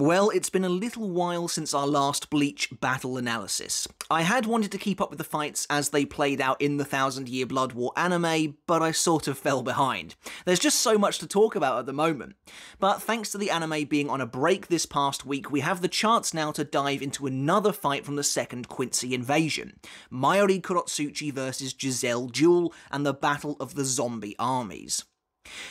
Well, it's been a little while since our last Bleach battle analysis. I had wanted to keep up with the fights as they played out in the Thousand Year Blood War anime, but I sort of fell behind. There's just so much to talk about at the moment. But thanks to the anime being on a break this past week, we have the chance now to dive into another fight from the second Quincy invasion. Mayuri Kurotsuchi versus Giselle Gewelle and the Battle of the Zombie Armies.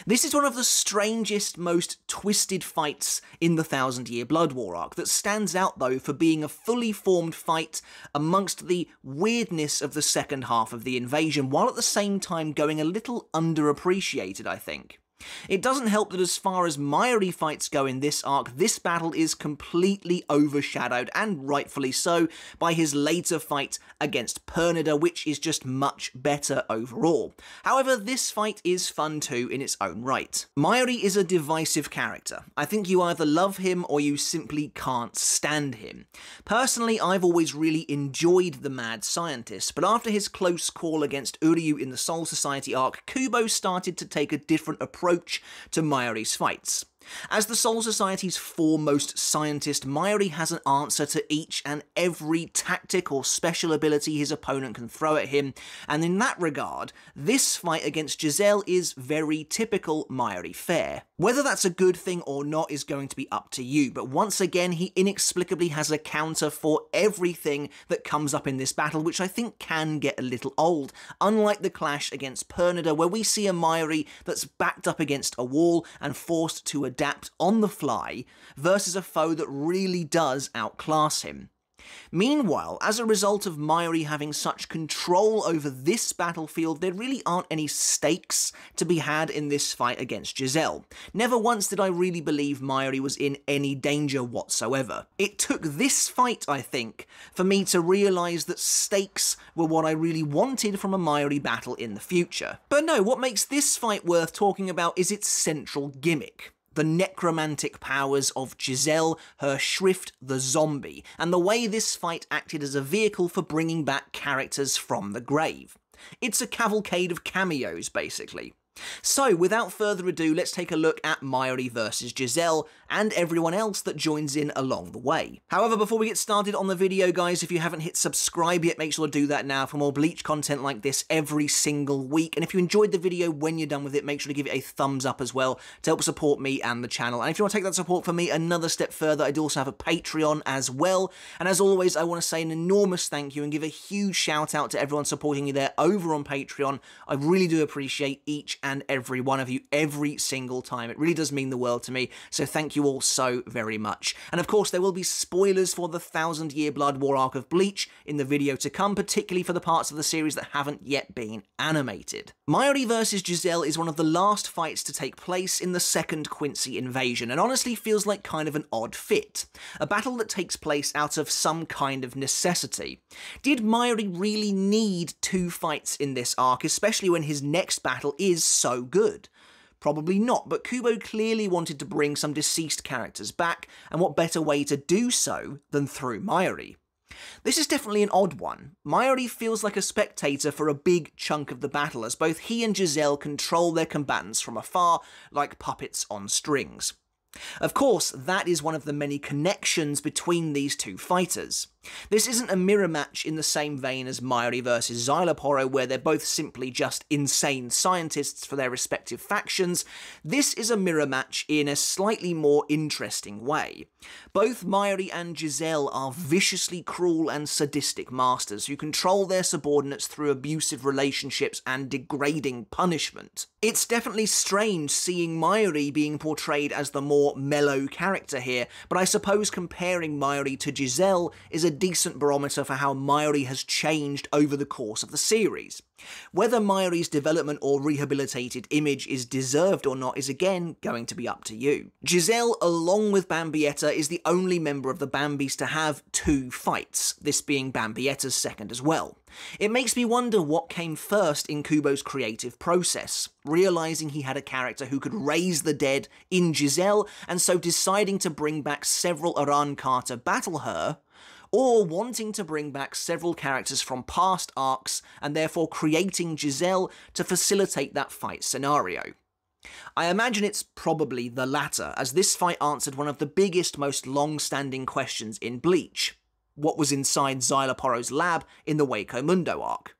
This is one of the strangest, most twisted fights in the Thousand Year Blood War arc that stands out though for being a fully formed fight amongst the weirdness of the second half of the invasion, while at the same time going a little underappreciated, I think. It doesn't help that as far as Mayuri fights go in this arc, this battle is completely overshadowed, and rightfully so, by his later fight against Pernida, which is just much better overall. However, this fight is fun too in its own right. Mayuri is a divisive character. I think you either love him or you simply can't stand him. Personally, I've always really enjoyed the mad scientist, but after his close call against Uryu in the Soul Society arc, Kubo started to take a different approach to Mayuri's fights. As the Soul Society's foremost scientist, Mayuri has an answer to each and every tactic or special ability his opponent can throw at him, and in that regard, this fight against Giselle is very typical Mayuri fare. Whether that's a good thing or not is going to be up to you, but once again, he inexplicably has a counter for everything that comes up in this battle, which I think can get a little old, unlike the clash against Pernida, where we see a Mayuri that's backed up against a wall and forced to adapt on the fly versus a foe that really does outclass him. Meanwhile, as a result of Mayuri having such control over this battlefield, there really aren't any stakes to be had in this fight against Giselle. Never once did I really believe Mayuri was in any danger whatsoever. It took this fight, I think, for me to realise that stakes were what I really wanted from a Mayuri battle in the future. But no, what makes this fight worth talking about is its central gimmick. The necromantic powers of Giselle, her Shrift the Zombie, and the way this fight acted as a vehicle for bringing back characters from the grave. It's a cavalcade of cameos, basically. So, without further ado, let's take a look at Mayuri versus Giselle, and everyone else that joins in along the way. However, before we get started on the video, guys, if you haven't hit subscribe yet, make sure to do that now for more Bleach content like this every single week. And if you enjoyed the video when you're done with it, make sure to give it a thumbs up as well to help support me and the channel. And if you want to take that support for me another step further, I do also have a Patreon as well. And as always, I want to say an enormous thank you and give a huge shout out to everyone supporting me there over on Patreon. I really do appreciate each and every one of you every single time. It really does mean the world to me, so thank you all so very much. And of course, there will be spoilers for the Thousand Year Blood War arc of Bleach in the video to come, particularly for the parts of the series that haven't yet been animated. Mayuri vs Giselle is one of the last fights to take place in the second Quincy invasion, and honestly feels like kind of an odd fit. A battle that takes place out of some kind of necessity. Did Mayuri really need two fights in this arc, especially when his next battle is so good? Probably not, but Kubo clearly wanted to bring some deceased characters back, and what better way to do so than through Mayuri? This is definitely an odd one. Mayuri feels like a spectator for a big chunk of the battle, as both he and Giselle control their combatants from afar, like puppets on strings. Of course, that is one of the many connections between these two fighters. This isn't a mirror match in the same vein as Mayuri vs Szayelaporro, where they're both simply just insane scientists for their respective factions. This is a mirror match in a slightly more interesting way. Both Mayuri and Giselle are viciously cruel and sadistic masters who control their subordinates through abusive relationships and degrading punishment. It's definitely strange seeing Mayuri being portrayed as the more mellow character here, but I suppose comparing Mayuri to Giselle is a decent barometer for how Mayuri has changed over the course of the series. Whether Mayuri's development or rehabilitated image is deserved or not is again going to be up to you. Giselle, along with Bambietta, is the only member of the Bambis to have two fights, this being Bambietta's second as well. It makes me wonder what came first in Kubo's creative process, realising he had a character who could raise the dead in Giselle, and so deciding to bring back several Arrancar to battle her, or wanting to bring back several characters from past arcs and therefore creating Giselle to facilitate that fight scenario. I imagine it's probably the latter, as this fight answered one of the biggest, most long-standing questions in Bleach. What was inside Szayelaporro's lab in the Wako Mundo arc?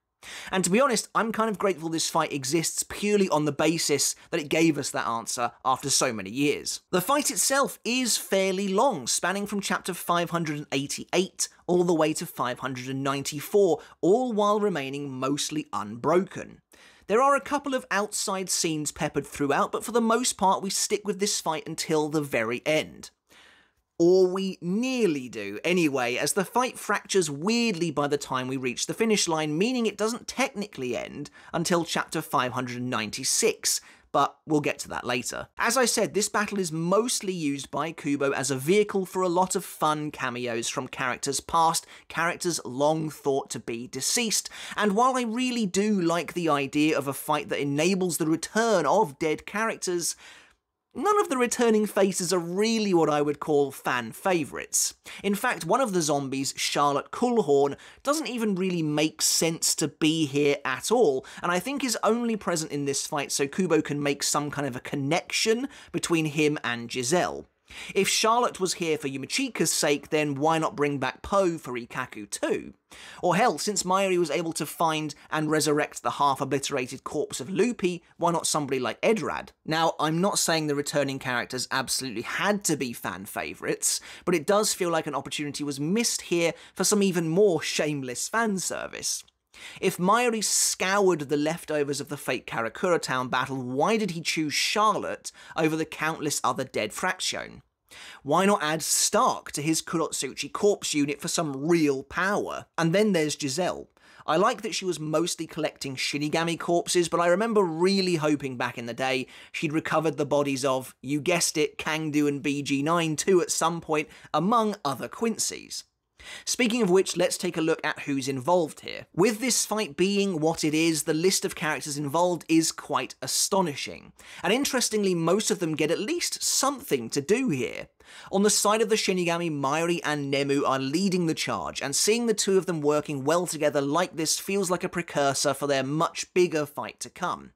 And to be honest, I'm kind of grateful this fight exists purely on the basis that it gave us that answer after so many years. The fight itself is fairly long, spanning from chapter 588 all the way to 594, all while remaining mostly unbroken. There are a couple of outside scenes peppered throughout, but for the most part we stick with this fight until the very end. Or we nearly do, anyway, as the fight fractures weirdly by the time we reach the finish line, meaning it doesn't technically end until chapter 596, but we'll get to that later. As I said, this battle is mostly used by Kubo as a vehicle for a lot of fun cameos from characters past, characters long thought to be deceased, and while I really do like the idea of a fight that enables the return of dead characters, none of the returning faces are really what I would call fan favourites. In fact, one of the zombies, Charlotte Culhorn, doesn't even really make sense to be here at all, and I think is only present in this fight so Kubo can make some kind of a connection between him and Giselle. If Charlotte was here for Yumichika's sake, then why not bring back Poe for Ikaku too? Or hell, since Mayuri was able to find and resurrect the half-obliterated corpse of Luppi, why not somebody like Edrad? Now, I'm not saying the returning characters absolutely had to be fan favourites, but it does feel like an opportunity was missed here for some even more shameless fanservice. If Mayuri scoured the leftovers of the fake Karakura Town battle, why did he choose Charlotte over the countless other dead Fraction? Why not add Stark to his Kurotsuchi corpse unit for some real power? And then there's Giselle. I like that she was mostly collecting Shinigami corpses, but I remember really hoping back in the day she'd recovered the bodies of, you guessed it, Kangdu and BG9 too at some point, among other Quincy's. Speaking of which, let's take a look at who's involved here. With this fight being what it is, the list of characters involved is quite astonishing. And interestingly, most of them get at least something to do here. On the side of the Shinigami, Mayuri and Nemu are leading the charge, and seeing the two of them working well together like this feels like a precursor for their much bigger fight to come.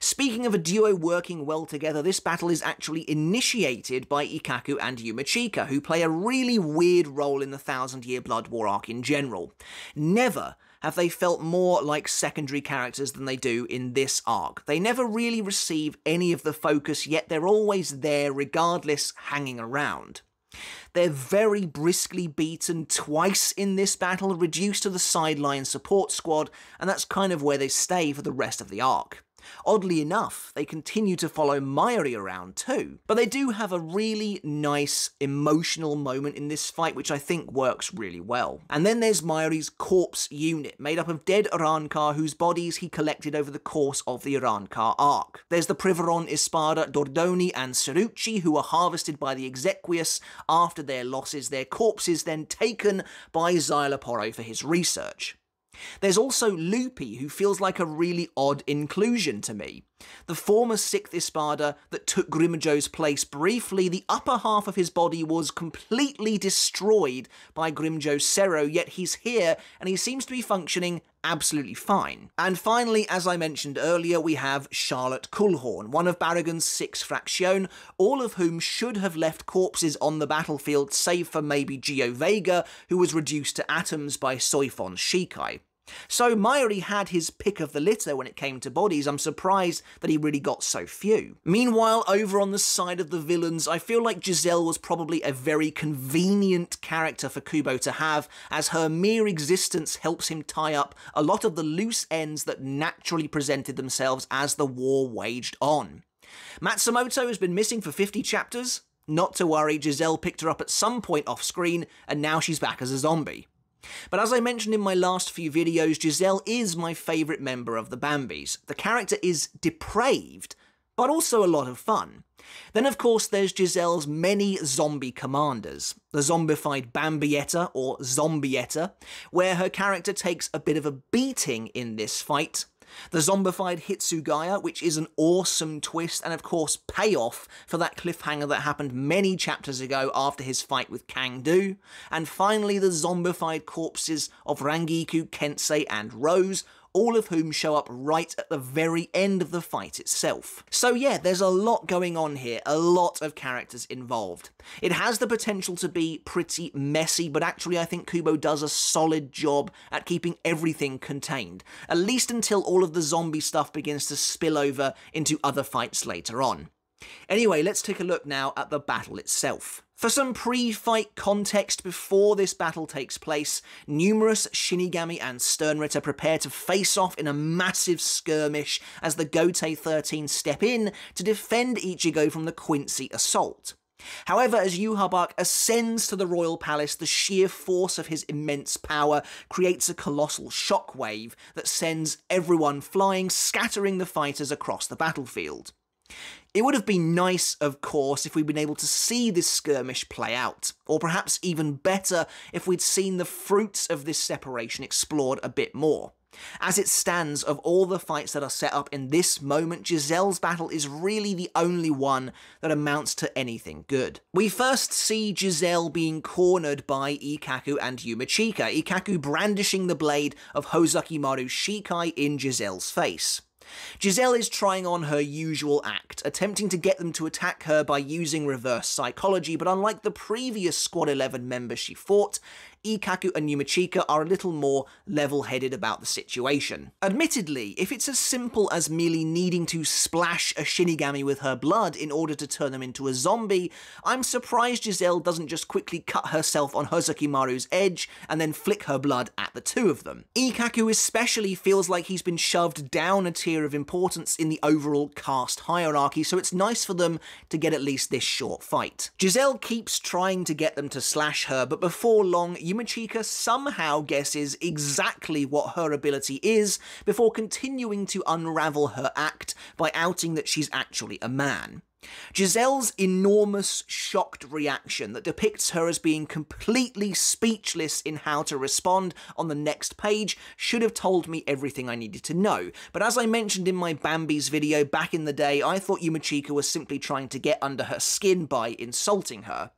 Speaking of a duo working well together, this battle is actually initiated by Ikaku and Yumichika, who play a really weird role in the Thousand Year Blood War arc in general. Never have they felt more like secondary characters than they do in this arc. They never really receive any of the focus, yet they're always there regardless, hanging around. They're very briskly beaten twice in this battle, reduced to the sideline support squad, and that's kind of where they stay for the rest of the arc. Oddly enough, they continue to follow Mayuri around too, but they do have a really nice emotional moment in this fight which I think works really well. And then there's Mayuri's corpse unit, made up of dead Arrancar whose bodies he collected over the course of the Arrancar arc. There's the Priveron, Espada, Dordoni and Cirucci, who are harvested by the Exequias after their losses, their corpses then taken by Szayelaporro for his research. There's also Luppi, who feels like a really odd inclusion to me. The former 6th Espada that took Grimajo's place briefly, the upper half of his body was completely destroyed by Grimajo Serro, yet he's here and he seems to be functioning absolutely fine. And finally, as I mentioned earlier, we have Charlotte Culhorn, one of Barragan's 6 Fraction, all of whom should have left corpses on the battlefield save for maybe Geo Vega, who was reduced to atoms by Soifon's Shikai. So Mayuri had his pick of the litter when it came to bodies. I'm surprised that he really got so few. Meanwhile, over on the side of the villains, I feel like Giselle was probably a very convenient character for Kubo to have, as her mere existence helps him tie up a lot of the loose ends that naturally presented themselves as the war waged on. Matsumoto has been missing for 50 chapters. Not to worry, Giselle picked her up at some point off screen, and now she's back as a zombie. But as I mentioned in my last few videos, Giselle is my favourite member of the Bambies. The character is depraved, but also a lot of fun. Then of course there's Giselle's many zombie commanders. The zombified Bambietta, or Zombietta, where her character takes a bit of a beating in this fight. The zombified Hitsugaya, which is an awesome twist and of course payoff for that cliffhanger that happened many chapters ago after his fight with Kangdu. And finally the zombified corpses of Rangiku, Kensei and Rose, all of whom show up right at the very end of the fight itself. So yeah, there's a lot going on here, a lot of characters involved. It has the potential to be pretty messy, but actually I think Kubo does a solid job at keeping everything contained, at least until all of the zombie stuff begins to spill over into other fights later on. Anyway, let's take a look now at the battle itself. For some pre-fight context before this battle takes place, numerous Shinigami and Sternritter prepare to face off in a massive skirmish as the Gotei 13 step in to defend Ichigo from the Quincy assault. However, as Yuhabak ascends to the royal palace, the sheer force of his immense power creates a colossal shockwave that sends everyone flying, scattering the fighters across the battlefield. It would have been nice, of course, if we'd been able to see this skirmish play out, or perhaps even better if we'd seen the fruits of this separation explored a bit more. As it stands, of all the fights that are set up in this moment, Giselle's battle is really the only one that amounts to anything good. We first see Giselle being cornered by Ikaku and Yumichika, Ikaku brandishing the blade of Hozakimaru's Shikai in Giselle's face. Giselle is trying on her usual act, attempting to get them to attack her by using reverse psychology, but unlike the previous Squad 11 member she fought, Ikaku and Yumichika are a little more level-headed about the situation. Admittedly, if it's as simple as merely needing to splash a Shinigami with her blood in order to turn them into a zombie, I'm surprised Giselle doesn't just quickly cut herself on Hozakimaru's edge and then flick her blood at the two of them. Ikaku especially feels like he's been shoved down a tier of importance in the overall caste hierarchy, so it's nice for them to get at least this short fight. Giselle keeps trying to get them to slash her, but before long, Yumichika somehow guesses exactly what her ability is before continuing to unravel her act by outing that she's actually a man. Giselle's enormous shocked reaction that depicts her as being completely speechless in how to respond on the next page should have told me everything I needed to know, but as I mentioned in my Bambi's video back in the day, I thought Yumichika was simply trying to get under her skin by insulting her.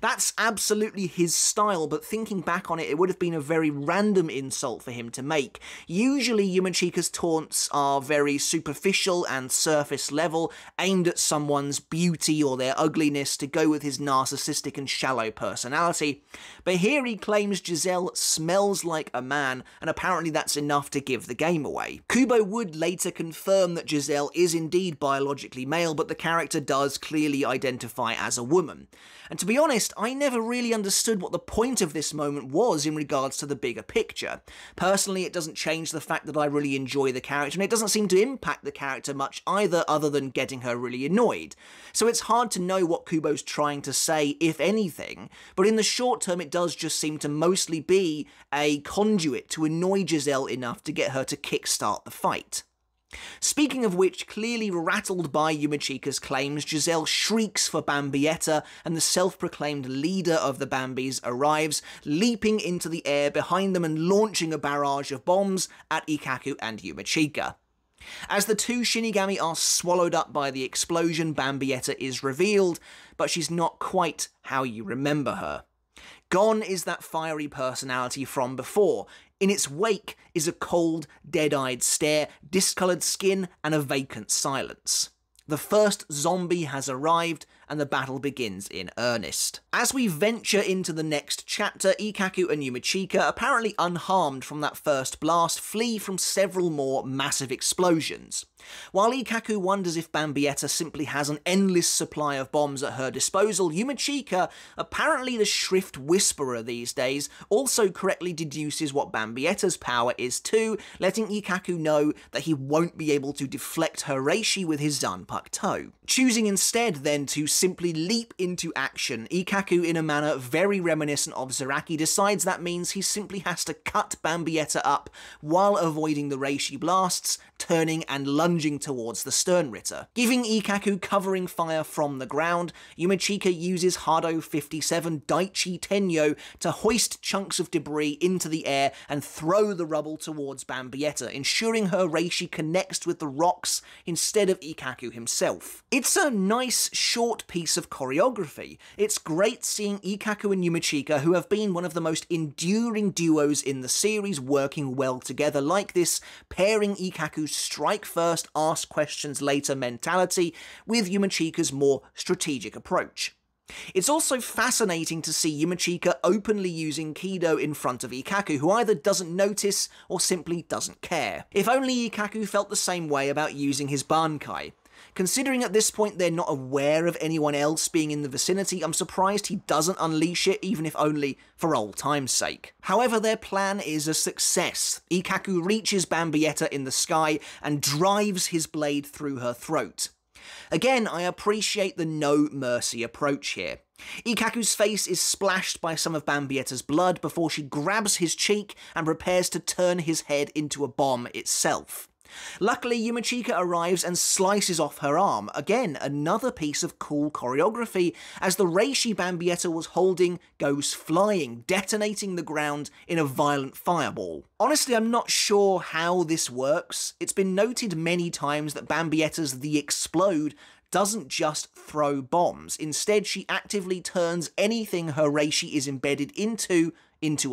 That's absolutely his style, but thinking back on it, it would have been a very random insult for him to make. Usually Yumichika's taunts are very superficial and surface level, aimed at someone's beauty or their ugliness to go with his narcissistic and shallow personality, but here he claims Giselle smells like a man, and apparently that's enough to give the game away. Kubo would later confirm that Giselle is indeed biologically male, but the character does clearly identify as a woman. And to be honest, I never really understood what the point of this moment was in regards to the bigger picture. Personally, it doesn't change the fact that I really enjoy the character, and it doesn't seem to impact the character much either, other than getting her really annoyed. So it's hard to know what Kubo's trying to say, if anything, but in the short term it does just seem to mostly be a conduit to annoy Giselle enough to get her to kickstart the fight. Speaking of which, clearly rattled by Yumichika's claims, Giselle shrieks for Bambietta, and the self-proclaimed leader of the Bambis arrives, leaping into the air behind them and launching a barrage of bombs at Ikaku and Yumichika. As the two Shinigami are swallowed up by the explosion, Bambietta is revealed, but she's not quite how you remember her. Gone is that fiery personality from before. In its wake is a cold, dead-eyed stare, discoloured skin, and a vacant silence. The first zombie has arrived, and the battle begins in earnest. As we venture into the next chapter, Ikaku and Yumichika, apparently unharmed from that first blast, flee from several more massive explosions. While Ikaku wonders if Bambietta simply has an endless supply of bombs at her disposal, Yumichika, apparently the Shrift Whisperer these days, also correctly deduces what Bambietta's power is too, letting Ikaku know that he won't be able to deflect her Reishi with his Zanpakuto. Choosing instead then to simply leap into action, Ikaku, in a manner very reminiscent of Zaraki, decides that means he simply has to cut Bambietta up while avoiding the Reishi blasts turning and lunging towards the Sternritter. Giving Ikaku covering fire from the ground, Yumichika uses Hado 57 Daichi Tenyo to hoist chunks of debris into the air and throw the rubble towards Bambietta, ensuring her Reishi connects with the rocks instead of Ikaku himself. It's a nice, short piece of choreography. It's great seeing Ikaku and Yumichika, who have been one of the most enduring duos in the series, working well together like this, pairing Ikaku's strike first, ask questions later mentality with Yumichika's more strategic approach. It's also fascinating to see Yumichika openly using Kido in front of Ikaku, who either doesn't notice or simply doesn't care. If only Ikaku felt the same way about using his Bankai. Considering at this point they're not aware of anyone else being in the vicinity, I'm surprised he doesn't unleash it, even if only for old time's sake. However, their plan is a success. Ikaku reaches Bambietta in the sky and drives his blade through her throat. Again, I appreciate the no-mercy approach here. Ikaku's face is splashed by some of Bambietta's blood before she grabs his cheek and prepares to turn his head into a bomb itself. Luckily, Yumichika arrives and slices off her arm. Again, another piece of cool choreography, as the Reishi Bambietta was holding goes flying, detonating the ground in a violent fireball. Honestly, I'm not sure how this works. It's been noted many times that Bambietta's The Explode doesn't just throw bombs. Instead, she actively turns anything her Reishi is embedded into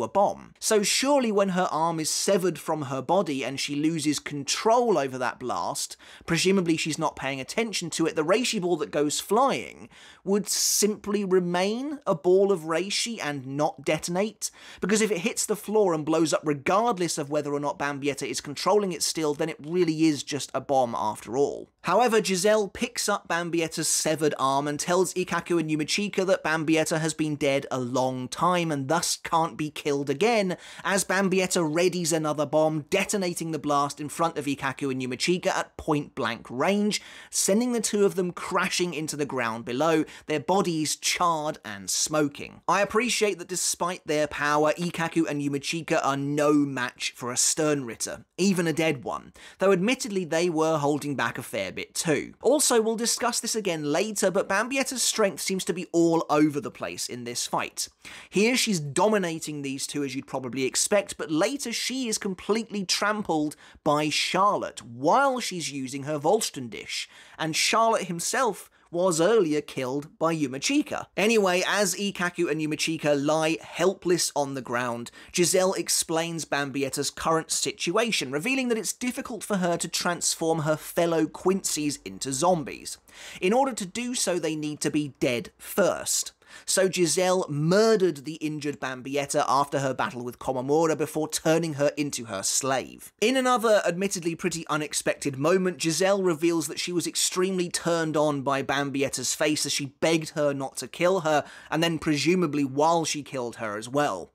a bomb. So surely when her arm is severed from her body and she loses control over that blast, presumably she's not paying attention to it, the Reishi ball that goes flying would simply remain a ball of Reishi and not detonate? Because if it hits the floor and blows up regardless of whether or not Bambietta is controlling it still, then it really is just a bomb after all. However, Giselle picks up Bambietta's severed arm and tells Ikaku and Yumichika that Bambietta has been dead a long time and thus can't be killed again, as Bambietta readies another bomb, detonating the blast in front of Ikaku and Yumichika at point-blank range, sending the two of them crashing into the ground below, their bodies charred and smoking. I appreciate that despite their power, Ikaku and Yumichika are no match for a Sternritter, even a dead one, though admittedly they were holding back a fair bit too. Also, we'll discuss this again later, but Bambietta's strength seems to be all over the place in this fight. Here she's dominating these two as you'd probably expect, but later she is completely trampled by Charlotte while she's using her Volsten dish, and Charlotte himself was earlier killed by Yumichika. Anyway, as Ikaku and Yumichika lie helpless on the ground, Giselle explains Bambietta's current situation, revealing that it's difficult for her to transform her fellow Quincy's into zombies. In order to do so, they need to be dead first. So Giselle murdered the injured Bambietta after her battle with Komamura before turning her into her slave. In another admittedly pretty unexpected moment, Giselle reveals that she was extremely turned on by Bambietta's face as she begged her not to kill her, and then presumably while she killed her as well.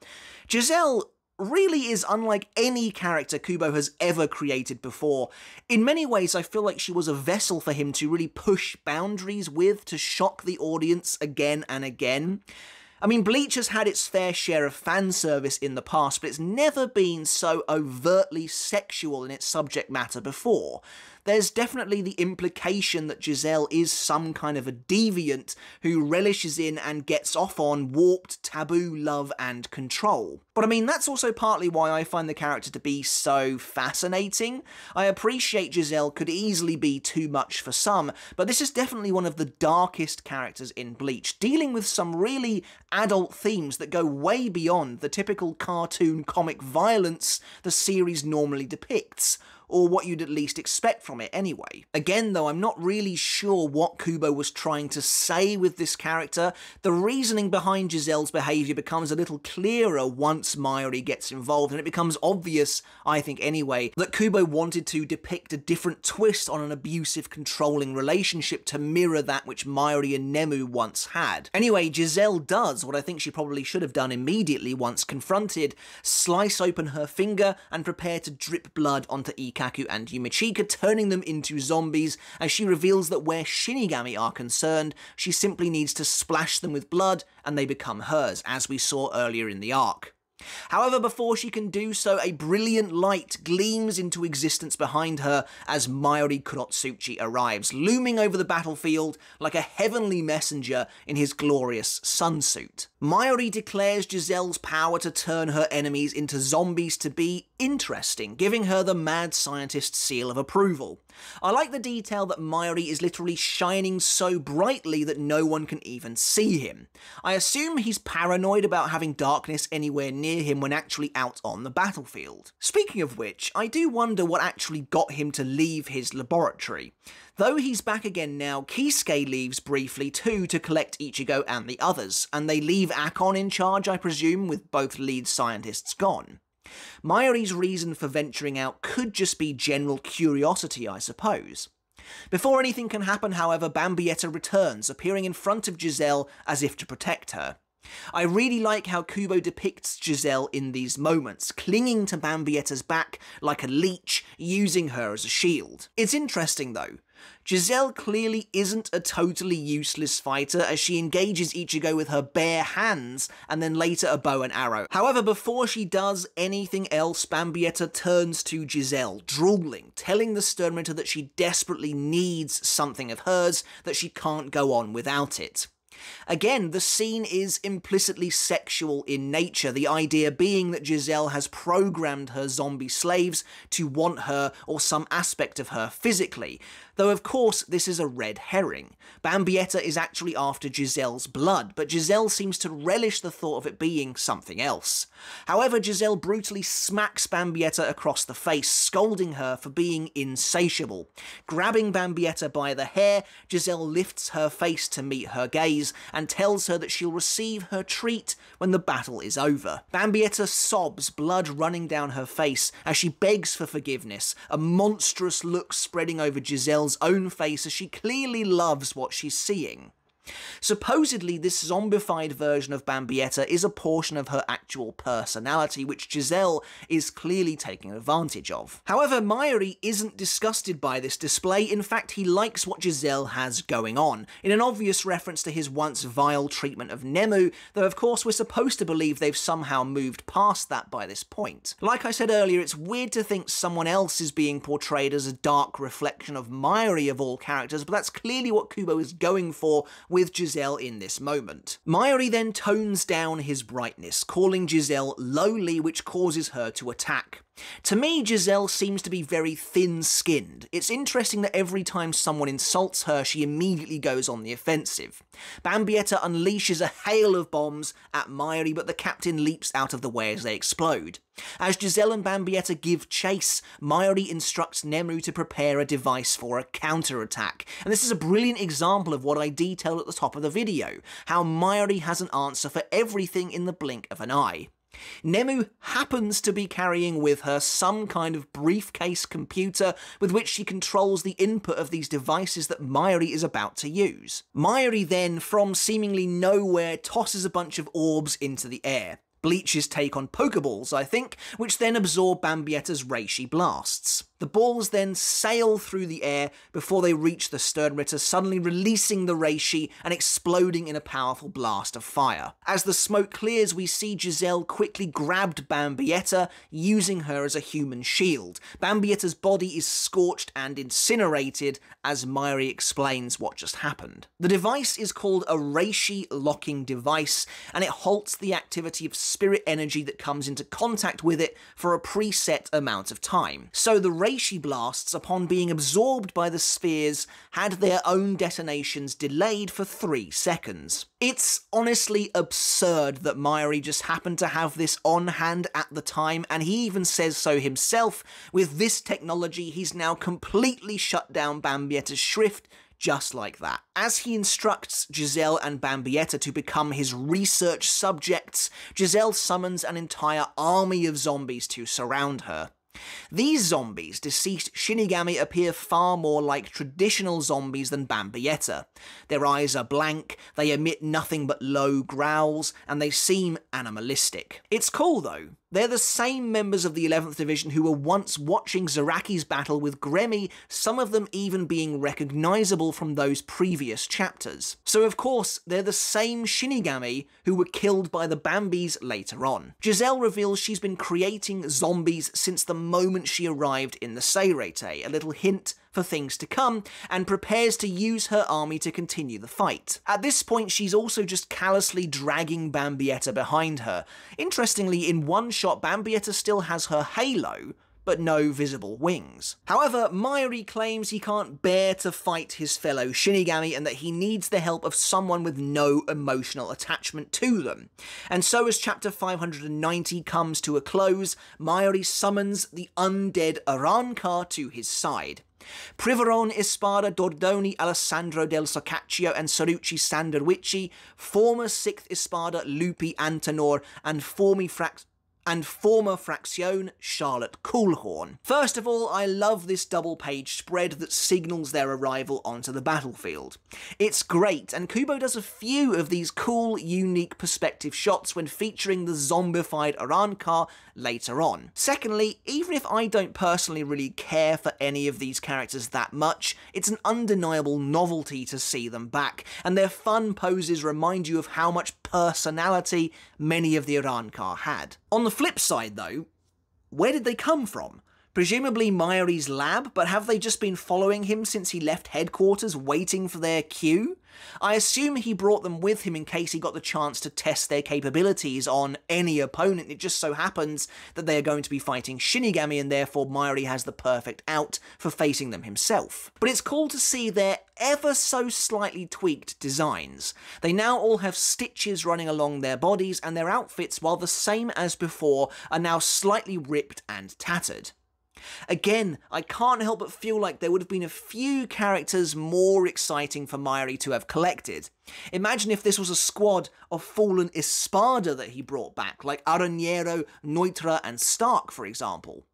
Giselle really is unlike any character Kubo has ever created before. In many ways, I feel like she was a vessel for him to really push boundaries with, to shock the audience again and again. I mean, Bleach has had its fair share of fan service in the past, but it's never been so overtly sexual in its subject matter before. There's definitely the implication that Giselle is some kind of a deviant who relishes in and gets off on warped, taboo love and control. But I mean, that's also partly why I find the character to be so fascinating. I appreciate Giselle could easily be too much for some, but this is definitely one of the darkest characters in Bleach, dealing with some really adult themes that go way beyond the typical cartoon comic violence the series normally depicts, or what you'd at least expect from it anyway. Again though, I'm not really sure what Kubo was trying to say with this character. The reasoning behind Giselle's behaviour becomes a little clearer once Mayuri gets involved, and it becomes obvious, I think anyway, that Kubo wanted to depict a different twist on an abusive, controlling relationship to mirror that which Mayuri and Nemu once had. Anyway, Giselle does what I think she probably should have done immediately once confronted: slice open her finger and prepare to drip blood onto Ikaku and Yumichika, turning them into zombies, as she reveals that where Shinigami are concerned, she simply needs to splash them with blood and they become hers, as we saw earlier in the arc. However, before she can do so, a brilliant light gleams into existence behind her as Mayuri Kurotsuchi arrives, looming over the battlefield like a heavenly messenger in his glorious sunsuit. Mayuri declares Giselle's power to turn her enemies into zombies to be interesting, giving her the mad scientist's seal of approval. I like the detail that Mayuri is literally shining so brightly that no one can even see him. I assume he's paranoid about having darkness anywhere near him when actually out on the battlefield. Speaking of which, I do wonder what actually got him to leave his laboratory. Though he's back again now, Kisuke leaves briefly too to collect Ichigo and the others, and they leave Akon in charge, I presume, with both lead scientists gone. Mayuri's reason for venturing out could just be general curiosity, I suppose. Before anything can happen, however, Bambietta returns, appearing in front of Giselle as if to protect her. I really like how Kubo depicts Giselle in these moments, clinging to Bambietta's back like a leech, using her as a shield. It's interesting though. Giselle clearly isn't a totally useless fighter as she engages Ichigo with her bare hands and then later a bow and arrow. However, before she does anything else, Bambietta turns to Giselle, drooling, telling the Sturmritter that she desperately needs something of hers, that she can't go on without it. Again, the scene is implicitly sexual in nature, the idea being that Giselle has programmed her zombie slaves to want her or some aspect of her physically, though of course this is a red herring. Bambietta is actually after Giselle's blood, but Giselle seems to relish the thought of it being something else. However, Giselle brutally smacks Bambietta across the face, scolding her for being insatiable. Grabbing Bambietta by the hair, Giselle lifts her face to meet her gaze, and tells her that she'll receive her treat when the battle is over. Bambietta sobs, blood running down her face, as she begs for forgiveness, a monstrous look spreading over Giselle's own face as she clearly loves what she's seeing. Supposedly, this zombified version of Bambietta is a portion of her actual personality, which Giselle is clearly taking advantage of. However, Mayuri isn't disgusted by this display. In fact, he likes what Giselle has going on, in an obvious reference to his once vile treatment of Nemu, though of course we're supposed to believe they've somehow moved past that by this point. Like I said earlier, it's weird to think someone else is being portrayed as a dark reflection of Mayuri of all characters, but that's clearly what Kubo is going for with Giselle in this moment. Mayuri then tones down his brightness, calling Giselle lowly, which causes her to attack. To me, Giselle seems to be very thin-skinned. It's interesting that every time someone insults her, she immediately goes on the offensive. Bambietta unleashes a hail of bombs at Mayuri, but the captain leaps out of the way as they explode. As Giselle and Bambietta give chase, Mayuri instructs Nemu to prepare a device for a counter-attack. And this is a brilliant example of what I detailed at the top of the video, how Mayuri has an answer for everything in the blink of an eye. Nemu happens to be carrying with her some kind of briefcase computer with which she controls the input of these devices that Mayuri is about to use. Mayuri then, from seemingly nowhere, tosses a bunch of orbs into the air. Bleach's take on Pokeballs, I think, which then absorb Bambietta's Reishi blasts. The balls then sail through the air before they reach the Sternritter, suddenly releasing the Reishi and exploding in a powerful blast of fire. As the smoke clears, we see Giselle quickly grabbed Bambietta, using her as a human shield. Bambietta's body is scorched and incinerated, as Mayuri explains what just happened. The device is called a Reishi locking device, and it halts the activity of spirit energy that comes into contact with it for a preset amount of time. So the Reishi blasts, upon being absorbed by the spheres, had their own detonations delayed for 3 seconds. It's honestly absurd that Mayuri just happened to have this on hand at the time, and he even says so himself. With this technology, he's now completely shut down Bambietta's Shrift, just like that. As he instructs Giselle and Bambietta to become his research subjects, Giselle summons an entire army of zombies to surround her. These zombies, deceased Shinigami, appear far more like traditional zombies than Bambietta. Their eyes are blank, they emit nothing but low growls, and they seem animalistic. It's cool though. They're the same members of the 11th Division who were once watching Zaraki's battle with Gremmy, some of them even being recognisable from those previous chapters. So of course, they're the same Shinigami who were killed by the Bambis later on. Giselle reveals she's been creating zombies since the moment she arrived in the Seireitei, a little hint for things to come, and prepares to use her army to continue the fight. At this point, she's also just callously dragging Bambietta behind her. Interestingly, in one shot, Bambietta still has her halo, but no visible wings. However, Mayuri claims he can't bear to fight his fellow Shinigami and that he needs the help of someone with no emotional attachment to them. And so as chapter 590 comes to a close, Mayuri summons the undead Arrancar to his side. Priveron, Espada, Dordoni Alessandro Del Socaccio and Cirucci Sanderwichi, former 6th Espada Luppi Antenor and former Fraction Charlotte Culhorn. First of all, I love this double-page spread that signals their arrival onto the battlefield. It's great, and Kubo does a few of these cool, unique perspective shots when featuring the zombified Arrancar later on. Secondly, even if I don't personally really care for any of these characters that much, it's an undeniable novelty to see them back, and their fun poses remind you of how much personality many of the Arrancar had. On the flip side though, where did they come from? Presumably Mayuri's lab, but have they just been following him since he left headquarters waiting for their cue? I assume he brought them with him in case he got the chance to test their capabilities on any opponent. It just so happens that they are going to be fighting Shinigami and therefore Mayuri has the perfect out for facing them himself. But it's cool to see their ever so slightly tweaked designs. They now all have stitches running along their bodies and their outfits, while the same as before, are now slightly ripped and tattered. Again, I can't help but feel like there would have been a few characters more exciting for Mayuri to have collected. Imagine if this was a squad of fallen Espada that he brought back, like Aranero, Neutra and Stark for example.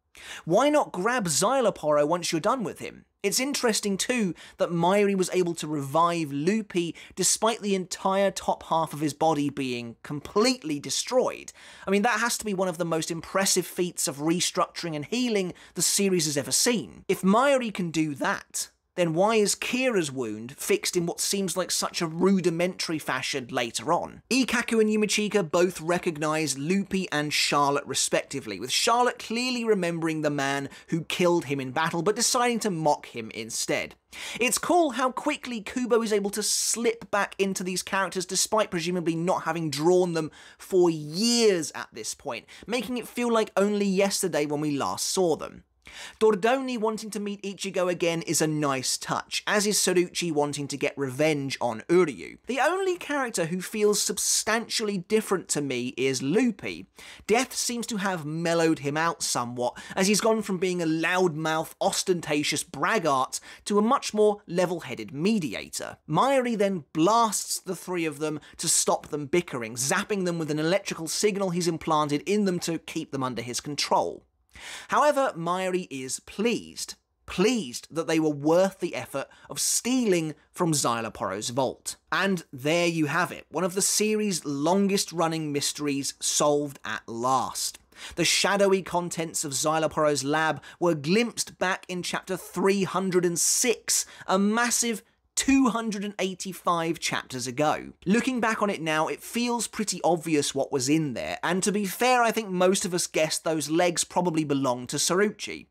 Why not grab Szayelaporro once you're done with him? It's interesting too that Mayuri was able to revive Luppi despite the entire top half of his body being completely destroyed. I mean, that has to be one of the most impressive feats of restructuring and healing the series has ever seen. If Mayuri can do that, then why is Kira's wound fixed in what seems like such a rudimentary fashion later on? Ikaku and Yumichika both recognise Luppi and Charlotte respectively, with Charlotte clearly remembering the man who killed him in battle but deciding to mock him instead. It's cool how quickly Kubo is able to slip back into these characters despite presumably not having drawn them for years at this point, making it feel like only yesterday when we last saw them. Dordoni wanting to meet Ichigo again is a nice touch, as is Cirucci wanting to get revenge on Uryu. The only character who feels substantially different to me is Luppi. Death seems to have mellowed him out somewhat, as he's gone from being a loudmouth, ostentatious braggart to a much more level-headed mediator. Mayuri then blasts the three of them to stop them bickering, zapping them with an electrical signal he's implanted in them to keep them under his control. However, Mayuri is pleased that they were worth the effort of stealing from Szayelaporro's vault. And there you have it, one of the series' longest-running mysteries solved at last. The shadowy contents of Szayelaporro's lab were glimpsed back in chapter 306, a massive 285 chapters ago. Looking back on it now, it feels pretty obvious what was in there, and to be fair, I think most of us guessed those legs probably belonged to Cirucci.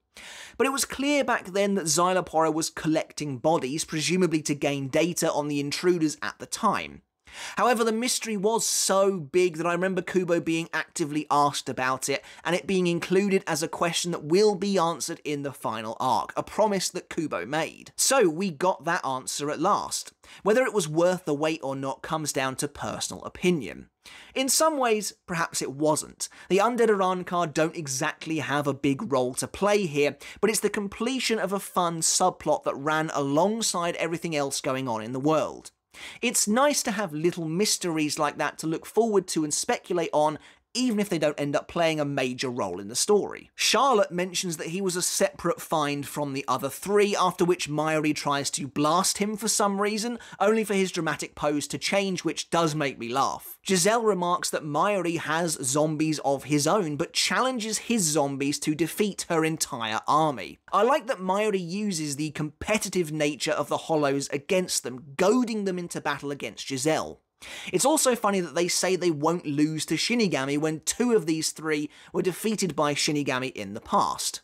But it was clear back then that Szayelaporro was collecting bodies, presumably to gain data on the intruders at the time. However, the mystery was so big that I remember Kubo being actively asked about it, and it being included as a question that will be answered in the final arc, a promise that Kubo made. So we got that answer at last. Whether it was worth the wait or not comes down to personal opinion. In some ways, perhaps it wasn't. The undead Arrancar don't exactly have a big role to play here, but it's the completion of a fun subplot that ran alongside everything else going on in the world. It's nice to have little mysteries like that to look forward to and speculate on even if they don't end up playing a major role in the story. Charlotte mentions that he was a separate find from the other three, after which Mayuri tries to blast him for some reason, only for his dramatic pose to change, which does make me laugh. Giselle remarks that Mayuri has zombies of his own, but challenges his zombies to defeat her entire army. I like that Mayuri uses the competitive nature of the Hollows against them, goading them into battle against Giselle. It's also funny that they say they won't lose to Shinigami when two of these three were defeated by Shinigami in the past.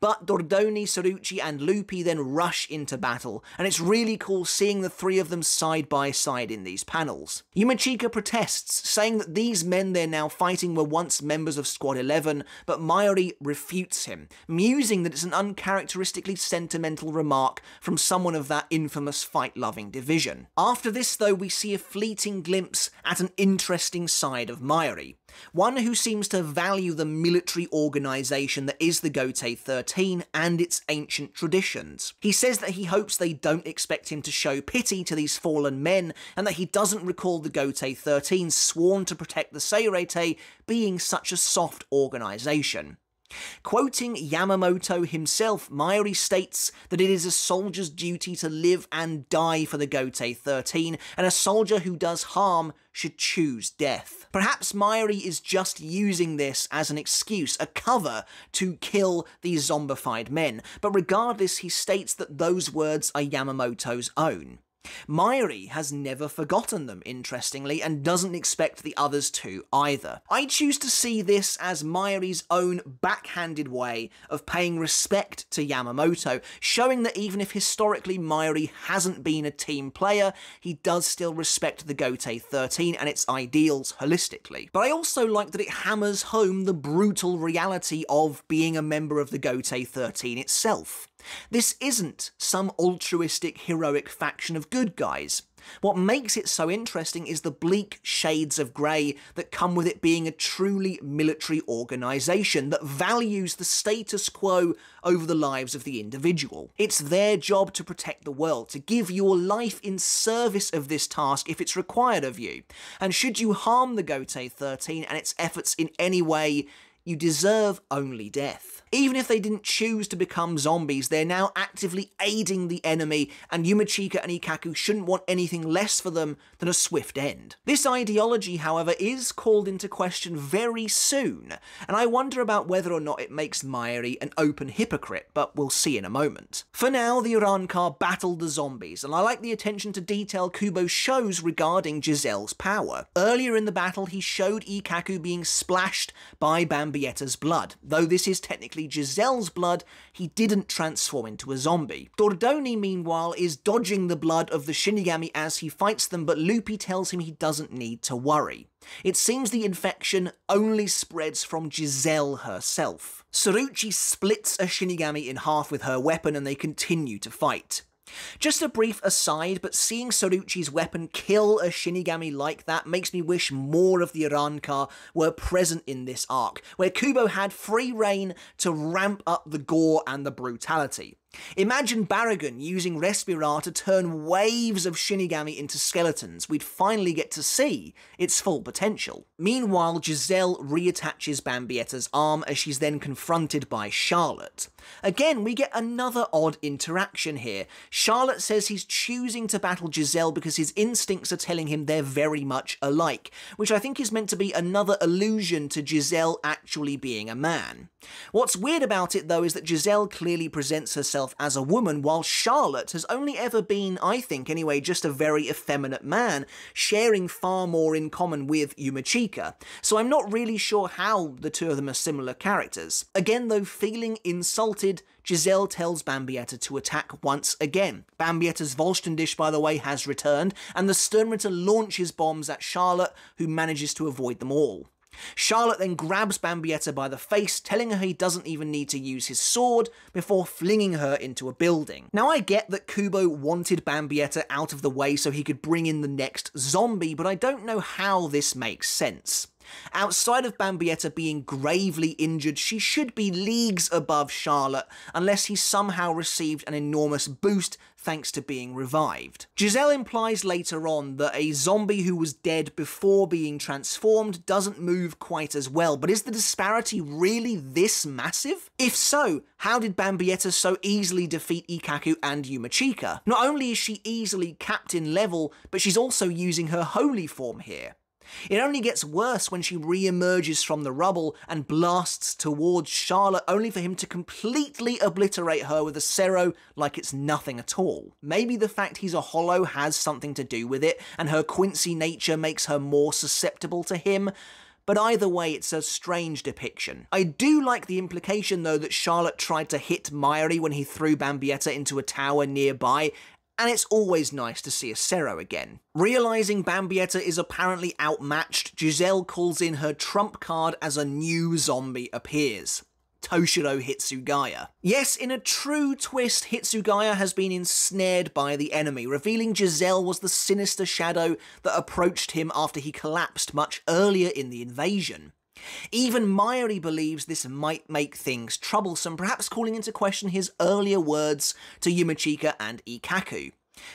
But Dordoni, Cirucci and Luppi then rush into battle, and it's really cool seeing the three of them side by side in these panels. Yumichika protests, saying that these men they're now fighting were once members of Squad 11, but Mayuri refutes him, musing that it's an uncharacteristically sentimental remark from someone of that infamous fight-loving division. After this, though, we see a fleeting glimpse at an interesting side of Mayuri, one who seems to value the military organisation that is the Gotei 13 and its ancient traditions. He says that he hopes they don't expect him to show pity to these fallen men, and that he doesn't recall the Gotei 13 sworn to protect the Seireitei being such a soft organisation. Quoting Yamamoto himself, Mayuri states that it is a soldier's duty to live and die for the Gotei 13, and a soldier who does harm should choose death. Perhaps Mayuri is just using this as an excuse, a cover, to kill these zombified men, but regardless, he states that those words are Yamamoto's own. Mayuri has never forgotten them, interestingly, and doesn't expect the others to either. I choose to see this as Mayuri's own backhanded way of paying respect to Yamamoto, showing that even if historically Mayuri hasn't been a team player, he does still respect the Gotei 13 and its ideals holistically. But I also like that it hammers home the brutal reality of being a member of the Gotei 13 itself. This isn't some altruistic, heroic faction of good guys. What makes it so interesting is the bleak shades of grey that come with it being a truly military organisation that values the status quo over the lives of the individual. It's their job to protect the world, to give your life in service of this task if it's required of you. And should you harm the Gotei 13 and its efforts in any way, you deserve only death. Even if they didn't choose to become zombies, they're now actively aiding the enemy, and Yumichika and Ikaku shouldn't want anything less for them than a swift end. This ideology, however, is called into question very soon, and I wonder about whether or not it makes Mayuri an open hypocrite, but we'll see in a moment. For now, the Arrancar battled the zombies, and I like the attention to detail Kubo shows regarding Giselle's power. Earlier in the battle, he showed Ikaku being splashed by Bambietta's blood. Though this is technically Giselle's blood, he didn't transform into a zombie. Dordoni, meanwhile, is dodging the blood of the Shinigami as he fights them, but Luppi tells him he doesn't need to worry. It seems the infection only spreads from Giselle herself. Cirucci splits a Shinigami in half with her weapon, and they continue to fight. Just a brief aside, but seeing Cirucci's weapon kill a Shinigami like that makes me wish more of the Arrancar were present in this arc, where Kubo had free rein to ramp up the gore and the brutality. Imagine Barragan using Respirar to turn waves of Shinigami into skeletons. We'd finally get to see its full potential. Meanwhile, Giselle reattaches Bambietta's arm as she's then confronted by Charlotte. Again, we get another odd interaction here. Charlotte says he's choosing to battle Giselle because his instincts are telling him they're very much alike, which I think is meant to be another allusion to Giselle actually being a man. What's weird about it, though, is that Giselle clearly presents herself as a woman, while Charlotte has only ever been, I think anyway, just a very effeminate man, sharing far more in common with Yumichika, so I'm not really sure how the two of them are similar characters. Again though, feeling insulted, Giselle tells Bambietta to attack once again. Bambietta's Volstendisch, by the way, has returned, and the Sturmritter launches bombs at Charlotte, who manages to avoid them all. Charlotte then grabs Bambietta by the face, telling her he doesn't even need to use his sword, before flinging her into a building. Now I get that Kubo wanted Bambietta out of the way so he could bring in the next zombie, but I don't know how this makes sense. Outside of Bambietta being gravely injured, she should be leagues above Charlotte, unless he somehow received an enormous boost thanks to being revived. Giselle implies later on that a zombie who was dead before being transformed doesn't move quite as well, but is the disparity really this massive? If so, how did Bambietta so easily defeat Ikaku and Yumichika? Not only is she easily captain level, but she's also using her holy form here. It only gets worse when she re-emerges from the rubble and blasts towards Charlotte, only for him to completely obliterate her with a Sero like it's nothing at all. Maybe the fact he's a hollow has something to do with it, and her Quincy nature makes her more susceptible to him, but either way, it's a strange depiction. I do like the implication, though, that Charlotte tried to hit Mayuri when he threw Bambietta into a tower nearby, and it's always nice to see a Sero again. Realising Bambietta is apparently outmatched, Giselle calls in her trump card as a new zombie appears. Toshiro Hitsugaya. Yes, in a true twist, Hitsugaya has been ensnared by the enemy, revealing Giselle was the sinister shadow that approached him after he collapsed much earlier in the invasion. Even Mayuri believes this might make things troublesome, perhaps calling into question his earlier words to Yumichika and Ikaku.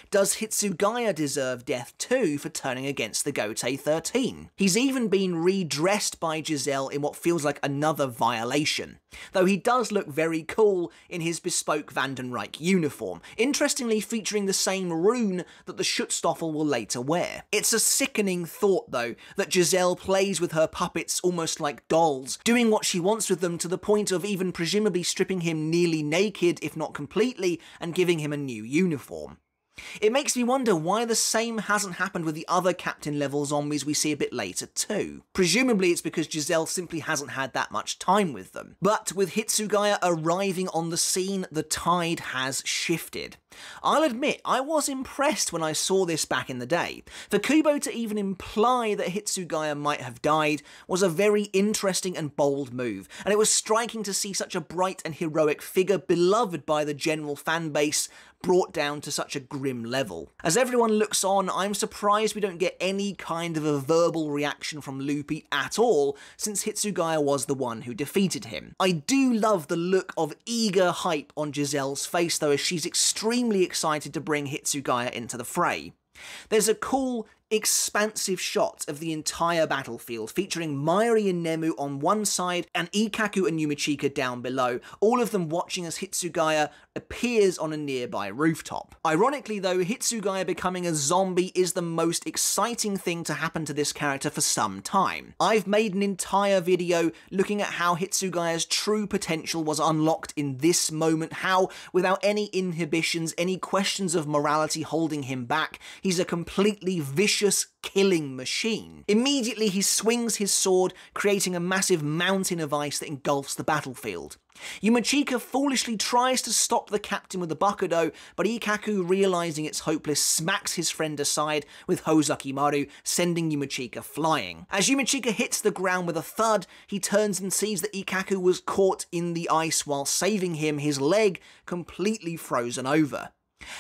Does Hitsugaya deserve death too for turning against the Gotei 13? He's even been redressed by Giselle in what feels like another violation, though he does look very cool in his bespoke Vandenreich uniform, interestingly featuring the same rune that the Schutzstaffel will later wear. It's a sickening thought, though, that Giselle plays with her puppets almost like dolls, doing what she wants with them to the point of even presumably stripping him nearly naked, if not completely, and giving him a new uniform. It makes me wonder why the same hasn't happened with the other captain-level zombies we see a bit later too. Presumably it's because Giselle simply hasn't had that much time with them. But with Hitsugaya arriving on the scene, the tide has shifted. I'll admit, I was impressed when I saw this back in the day. For Kubo to even imply that Hitsugaya might have died was a very interesting and bold move, and it was striking to see such a bright and heroic figure, beloved by the general fanbase, brought down to such a grim level. As everyone looks on, I'm surprised we don't get any kind of a verbal reaction from Luppi at all, since Hitsugaya was the one who defeated him. I do love the look of eager hype on Giselle's face, though, as she's extremely excited to bring Hitsugaya into the fray. There's a cool, expansive shot of the entire battlefield, featuring Mayuri and Nemu on one side and Ikaku and Yumichika down below, all of them watching as Hitsugaya appears on a nearby rooftop. Ironically, though, Hitsugaya becoming a zombie is the most exciting thing to happen to this character for some time. I've made an entire video looking at how Hitsugaya's true potential was unlocked in this moment, how, without any inhibitions, any questions of morality holding him back, he's a completely vicious killing machine. Immediately he swings his sword, creating a massive mountain of ice that engulfs the battlefield. Yumichika foolishly tries to stop the captain with a Bakudo, but Ikaku, realising it's hopeless, smacks his friend aside with Hozakimaru, sending Yumichika flying. As Yumichika hits the ground with a thud, he turns and sees that Ikaku was caught in the ice while saving him, his leg completely frozen over.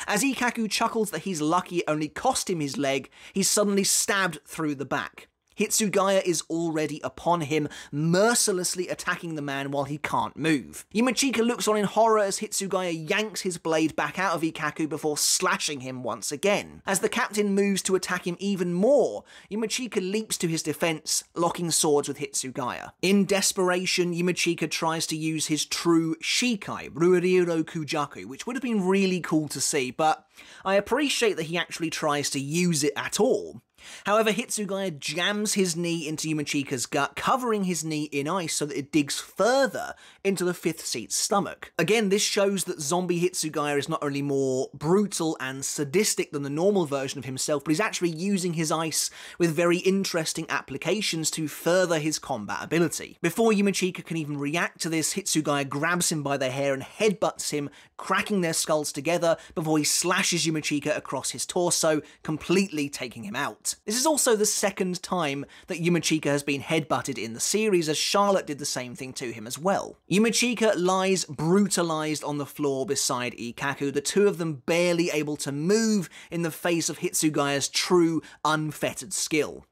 As Ikaku chuckles that he's lucky it only cost him his leg, he's suddenly stabbed through the back. Hitsugaya is already upon him, mercilessly attacking the man while he can't move. Yumichika looks on in horror as Hitsugaya yanks his blade back out of Ikaku before slashing him once again. As the captain moves to attack him even more, Yumichika leaps to his defense, locking swords with Hitsugaya. In desperation, Yumichika tries to use his true Shikai, Ruiriro Kujaku, which would have been really cool to see, but I appreciate that he actually tries to use it at all. However, Hitsugaya jams his knee into Yumichika's gut, covering his knee in ice so that it digs further into the fifth seat's stomach. Again, this shows that zombie Hitsugaya is not only more brutal and sadistic than the normal version of himself, but he's actually using his ice with very interesting applications to further his combat ability. Before Yumichika can even react to this, Hitsugaya grabs him by the hair and headbutts him, cracking their skulls together before he slashes Yumichika across his torso, completely taking him out. This is also the second time that Yumichika has been headbutted in the series, as Charlotte did the same thing to him as well. Yumichika lies brutalised on the floor beside Ikaku, the two of them barely able to move in the face of Hitsugaya's true, unfettered skill.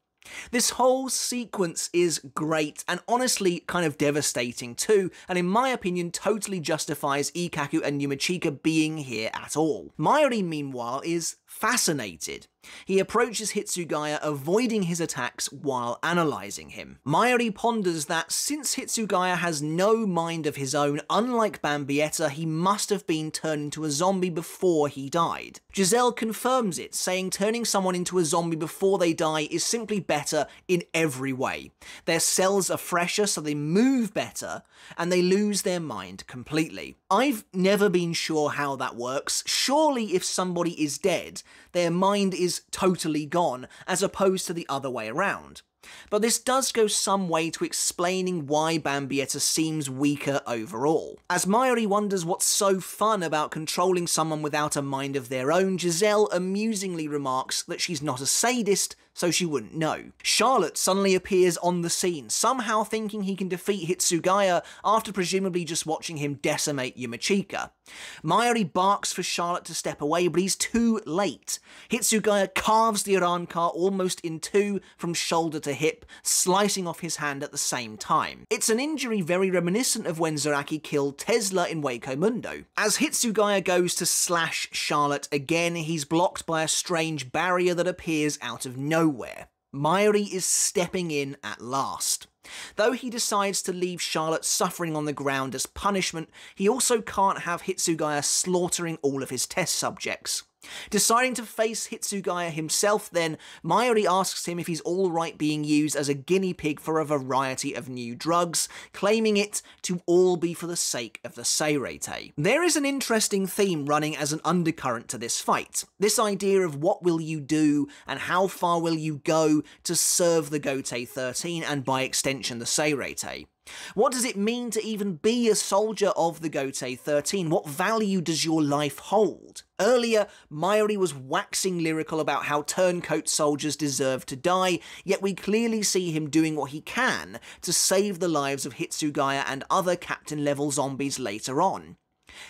This whole sequence is great, and honestly kind of devastating too, and in my opinion totally justifies Ikaku and Yumichika being here at all. Mayuri, meanwhile, is fascinated. He approaches Hitsugaya, avoiding his attacks while analysing him. Mayuri ponders that since Hitsugaya has no mind of his own, unlike Bambietta, he must have been turned into a zombie before he died. Giselle confirms it, saying turning someone into a zombie before they die is simply better in every way. Their cells are fresher, so they move better, and they lose their mind completely. I've never been sure how that works. Surely if somebody is dead, their mind is totally gone, as opposed to the other way around. But this does go some way to explaining why Bambietta seems weaker overall. As Mayuri wonders what's so fun about controlling someone without a mind of their own, Giselle amusingly remarks that she's not a sadist, so she wouldn't know. Charlotte suddenly appears on the scene, somehow thinking he can defeat Hitsugaya after presumably just watching him decimate Yumichika. Mayuri barks for Charlotte to step away, but he's too late. Hitsugaya carves the Arrancar almost in two from shoulder to hip, slicing off his hand at the same time. It's an injury very reminiscent of when Zaraki killed Tesla in Waco Mundo. As Hitsugaya goes to slash Charlotte again, he's blocked by a strange barrier that appears out of nowhere. Mayuri is stepping in at last. Though he decides to leave Charlotte suffering on the ground as punishment, he also can't have Hitsugaya slaughtering all of his test subjects. Deciding to face Hitsugaya himself then, Mayuri asks him if he's alright being used as a guinea pig for a variety of new drugs, claiming it to all be for the sake of the Seireitei. There is an interesting theme running as an undercurrent to this fight. This idea of what will you do and how far will you go to serve the Gotei 13 and by extension the Seireitei. What does it mean to even be a soldier of the Gotei 13? What value does your life hold? Earlier, Mayuri was waxing lyrical about how turncoat soldiers deserve to die, yet we clearly see him doing what he can to save the lives of Hitsugaya and other captain-level zombies later on.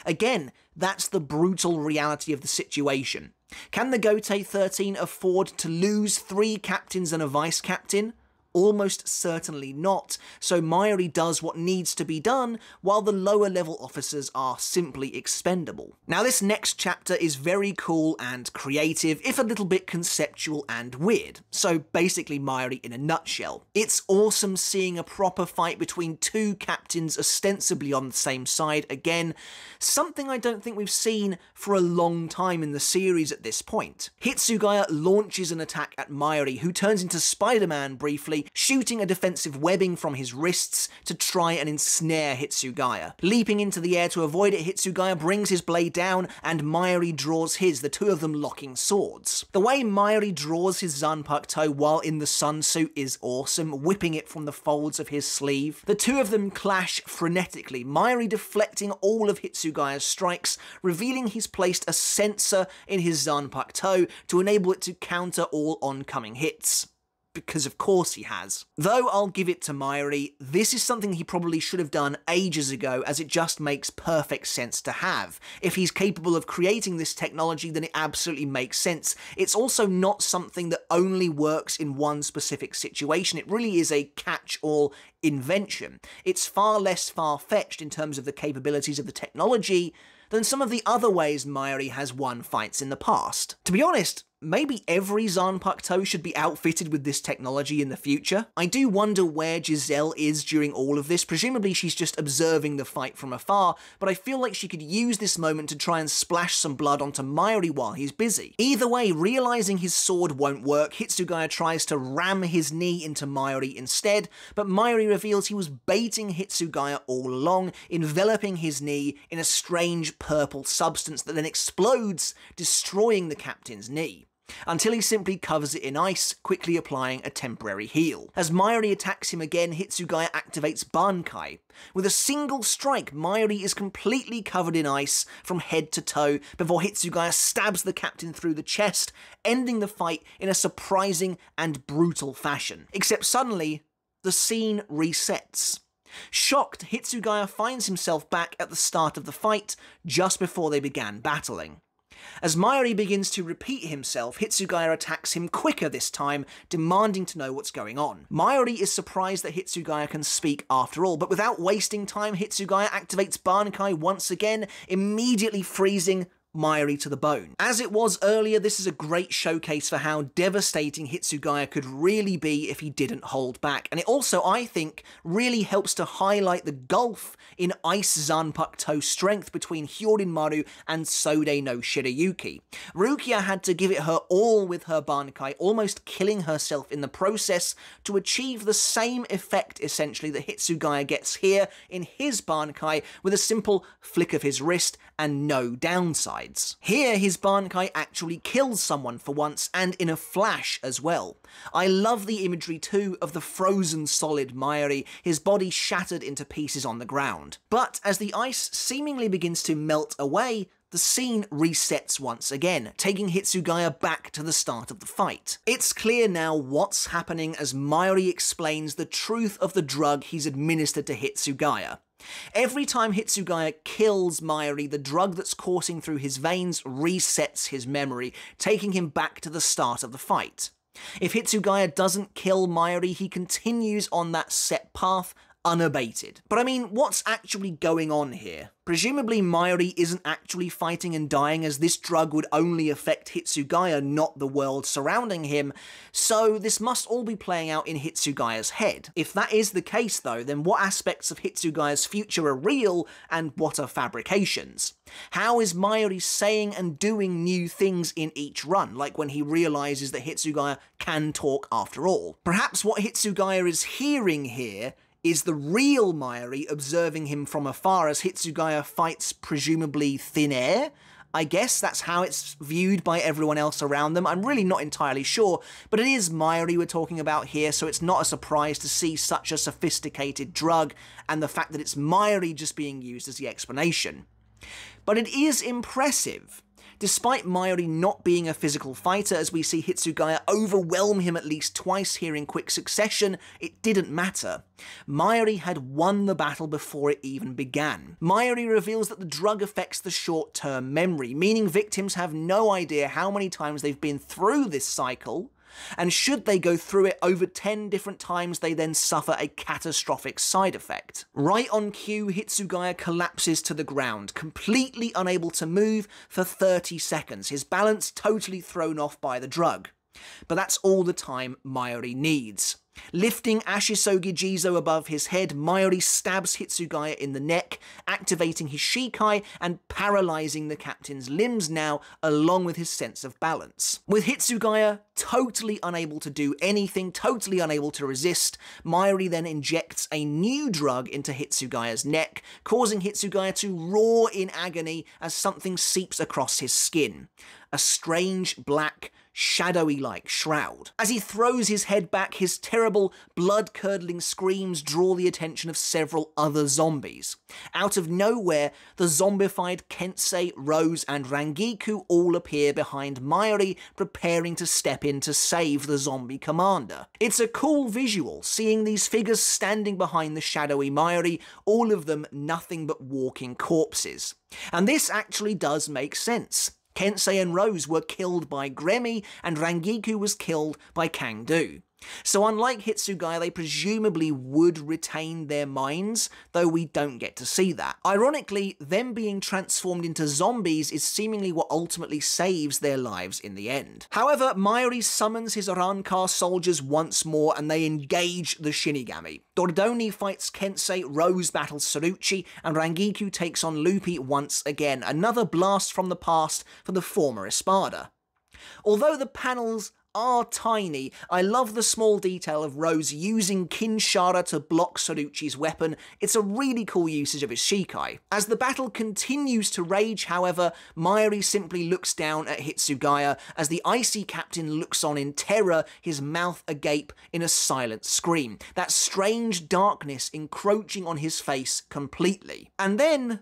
Again, that's the brutal reality of the situation. Can the Gotei 13 afford to lose 3 captains and a vice-captain? Almost certainly not, so Mayuri does what needs to be done, while the lower level officers are simply expendable. Now this next chapter is very cool and creative, if a little bit conceptual and weird, so basically Mayuri in a nutshell. It's awesome seeing a proper fight between 2 captains ostensibly on the same side again, something I don't think we've seen for a long time in the series at this point. Hitsugaya launches an attack at Mayuri, who turns into Spider-Man briefly, shooting a defensive webbing from his wrists to try and ensnare Hitsugaya. Leaping into the air to avoid it, Hitsugaya brings his blade down and Mayuri draws his, the two of them locking swords. The way Mayuri draws his Zanpakuto while in the sun suit is awesome, whipping it from the folds of his sleeve. The two of them clash frenetically, Mayuri deflecting all of Hitsugaya's strikes, revealing he's placed a sensor in his Zanpakuto to enable it to counter all oncoming hits. Because of course he has. Though I'll give it to Mayuri, this is something he probably should have done ages ago, as it just makes perfect sense to have. If he's capable of creating this technology, then it absolutely makes sense. It's also not something that only works in one specific situation. It really is a catch-all invention. It's far less far-fetched in terms of the capabilities of the technology than some of the other ways Mayuri has won fights in the past. To be honest, maybe every Zanpakuto should be outfitted with this technology in the future. I do wonder where Giselle is during all of this. Presumably she's just observing the fight from afar, but I feel like she could use this moment to try and splash some blood onto Mayuri while he's busy. Either way, realizing his sword won't work, Hitsugaya tries to ram his knee into Mayuri instead, but Mayuri reveals he was baiting Hitsugaya all along, enveloping his knee in a strange purple substance that then explodes, destroying the captain's knee. Until he simply covers it in ice, quickly applying a temporary heal. As Mayuri attacks him again, Hitsugaya activates Bankai. With a single strike, Mayuri is completely covered in ice from head to toe before Hitsugaya stabs the captain through the chest, ending the fight in a surprising and brutal fashion. Except suddenly, the scene resets. Shocked, Hitsugaya finds himself back at the start of the fight, just before they began battling. As Mayuri begins to repeat himself, Hitsugaya attacks him quicker this time, demanding to know what's going on. Mayuri is surprised that Hitsugaya can speak after all, but without wasting time, Hitsugaya activates Bankai once again, immediately freezing Mayuri to the bone. As it was earlier, this is a great showcase for how devastating Hitsugaya could really be if he didn't hold back, and it also, I think, really helps to highlight the gulf in Ice Zanpakuto strength between Hyorinmaru and Sodei no Shirayuki. Rukia had to give it her all with her Bankai, almost killing herself in the process to achieve the same effect, essentially, that Hitsugaya gets here in his Bankai with a simple flick of his wrist and no downside. Here, his Bankai actually kills someone for once, and in a flash as well. I love the imagery too of the frozen solid Mayuri, his body shattered into pieces on the ground. But as the ice seemingly begins to melt away, the scene resets once again, taking Hitsugaya back to the start of the fight. It's clear now what's happening as Mayuri explains the truth of the drug he's administered to Hitsugaya. Every time Hitsugaya kills Mayuri, the drug that's coursing through his veins resets his memory, taking him back to the start of the fight. If Hitsugaya doesn't kill Mayuri, he continues on that set path unabated. But I mean, what's actually going on here? Presumably Mayuri isn't actually fighting and dying, as this drug would only affect Hitsugaya, not the world surrounding him, so this must all be playing out in Hitsugaya's head. If that is the case though, then what aspects of Hitsugaya's future are real and what are fabrications? How is Mayuri saying and doing new things in each run, like when he realises that Hitsugaya can talk after all? Perhaps what Hitsugaya is hearing here is the real Mayuri observing him from afar as Hitsugaya fights presumably thin air? I guess that's how it's viewed by everyone else around them. I'm really not entirely sure, but it is Mayuri we're talking about here, so it's not a surprise to see such a sophisticated drug and the fact that it's Mayuri just being used as the explanation. But it is impressive. Despite Mayuri not being a physical fighter, as we see Hitsugaya overwhelm him at least twice here in quick succession, it didn't matter. Mayuri had won the battle before it even began. Mayuri reveals that the drug affects the short-term memory, meaning victims have no idea how many times they've been through this cycle, and should they go through it over 10 different times, they then suffer a catastrophic side effect. Right on cue, Hitsugaya collapses to the ground, completely unable to move for 30 seconds, his balance totally thrown off by the drug. But that's all the time Mayuri needs. Lifting Ashisogi Jizo above his head, Mayuri stabs Hitsugaya in the neck, activating his Shikai and paralysing the captain's limbs now, along with his sense of balance. With Hitsugaya totally unable to do anything, totally unable to resist, Mayuri then injects a new drug into Hitsugaya's neck, causing Hitsugaya to roar in agony as something seeps across his skin. A strange black, shadowy-like shroud. As he throws his head back, his terrible, blood-curdling screams draw the attention of several other zombies. Out of nowhere, the zombified Kensei, Rose and Rangiku all appear behind Mayuri, preparing to step in to save the zombie commander. It's a cool visual, seeing these figures standing behind the shadowy Mayuri, all of them nothing but walking corpses. And this actually does make sense. Kensei and Rose were killed by Gremmy, and Rangiku was killed by Kangdu. So unlike Hitsugaya, they presumably would retain their minds, though we don't get to see that. Ironically, them being transformed into zombies is seemingly what ultimately saves their lives in the end. However, Mayuri summons his Arrancar soldiers once more, and they engage the Shinigami. Dordoni fights Kensei, Rose battles Cirucci, and Rangiku takes on Luppi once again, another blast from the past for the former Espada. Although the panels are tiny, I love the small detail of Rose using Kinshara to block Cirucci's weapon. It's a really cool usage of his Shikai. As the battle continues to rage, however, Mayuri simply looks down at Hitsugaya as the icy captain looks on in terror, his mouth agape in a silent scream, that strange darkness encroaching on his face completely. And then